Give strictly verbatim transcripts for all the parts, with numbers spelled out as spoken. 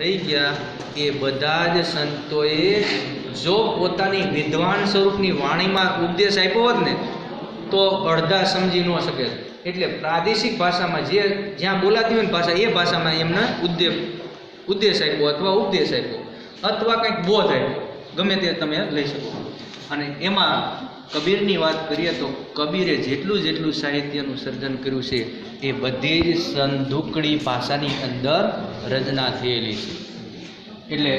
थी गया कि बदाज संतोए जो पोतानी विद्वान स्वरूपनी वाणी में उपदेश आप्यो होत ने तो अर्धा समझी न सके। एटले प्रादेशिक भाषा में जे ज्यां बोलाती होय भाषा ए भाषा में एमने उद्देश उद्देश आप्यो अथवा उपदेश आप्यो अथवा कंईक बोध आप्यो गमे ते तमे लई शको। अने एमां कबीरनी वात करीए तो कबीरे जेटलुं जेटलुं साहित्यनुं सर्जन कर्युं छे ए बधी ज संदूकड़ी भाषानी अंदर रचना थयेली छे। एटले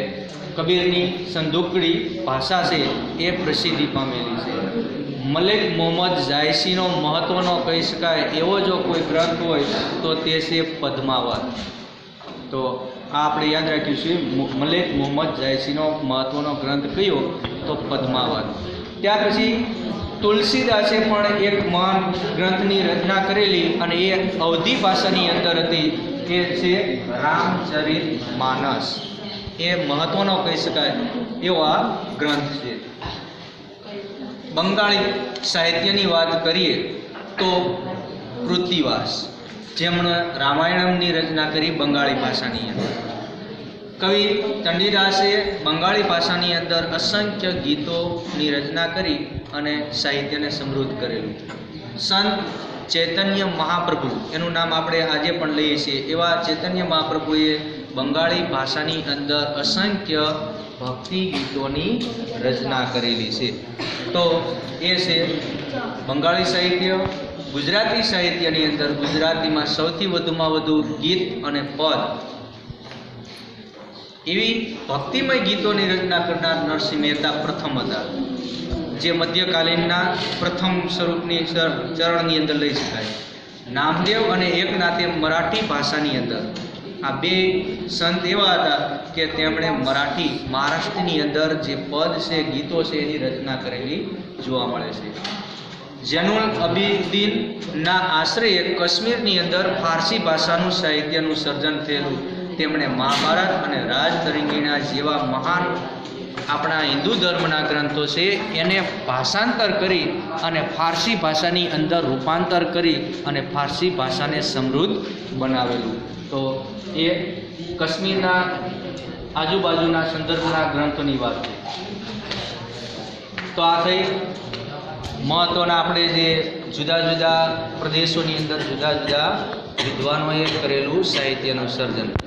कबीरनी संदूकड़ी भाषा छे ए प्रसिद्धि पामेली छे। मलिक मोहम्मद जायसीनो महत्वनो कही शकाय एवो जो कोई ग्रंथ होय तो ते छे पद्मावत। तो आ आपणे याद राख्युं छे मलिक मोहम्मद जायसीनो महत्वनो ग्रंथ कयो तो पद्मावत। त्यार पछी तुलसीदासे पण एक महान ग्रंथनी रचना करेली अने ए अवधी भाषानी अंदर हती ए छे रामचरितमानस। ए महत्वनो कही शकाय एवो आ ग्रंथ छे। बंगाली साहित्यनी बात करिए तो पृथ्वीवास जेमणे रामायणमनी रचना करी बंगाली भाषानी अंदर। कवि चंडीदासे बंगाली भाषानी अंदर असंख्य गीतोनी रचना करी अने साहित्यने समृद्ध करेलुं। संत चैतन्य महाप्रभु एनुं नाम आपणे आजे पण लईए छीए। एवा चैतन्य महाप्रभुए बंगाली भाषानी अंदर असंख्य भक्ति गीतोनी रचना करेली छे। तो ये से बंगाली साहित्य। गुजराती साहित्यनी अंदर गुजराती में सौथी वधुमां वधु गीत अने पद एवी भक्तिमय गीतोनी रचना करनार नरसिंह मेहता प्रथम हता जे मध्यकालीन प्रथम स्वरूपनी चरणनी अंदर लई शकाय। नामदेव अने एकनाथे मराठी भाषानी अंदर आ बे संत एवा हता के तेमणे मराठी महाराष्ट्रनी अंदर जे पद छे गीतो छे एनी रचना करेली जोवा मळे छे। जैनुल अबीदीनना आश्रये काश्मीरनी अंदर फारसी भाषानुं साहित्यनुं सर्जन थयेलुं। तेमणे महाभारत अने राजतरंगिणी जेवा महान आपणा हिंदू धर्मना ग्रंथो छे एने भाषांतर करी अने फारसी भाषानी अंदर रूपांतर करी अने फारसी भाषाने समृद्ध बनावेलुं। तो ये कश्मीरना आजूबाजूना संदर्भना ग्रंथोनी बात है। तो आ थई महत्वना आपणे जे जुदा जुदा प्रदेशोनी अंदर जुदा जुदा विद्वानोए करेलुं साहित्यनुं सर्जन।